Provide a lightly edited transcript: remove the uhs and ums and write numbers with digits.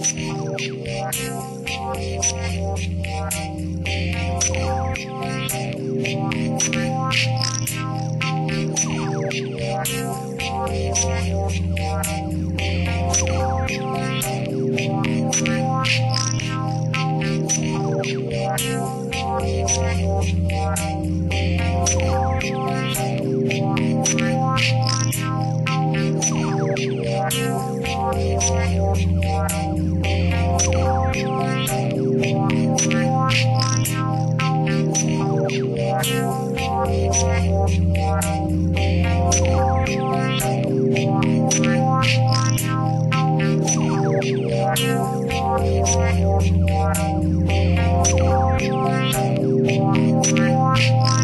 We'll be right back.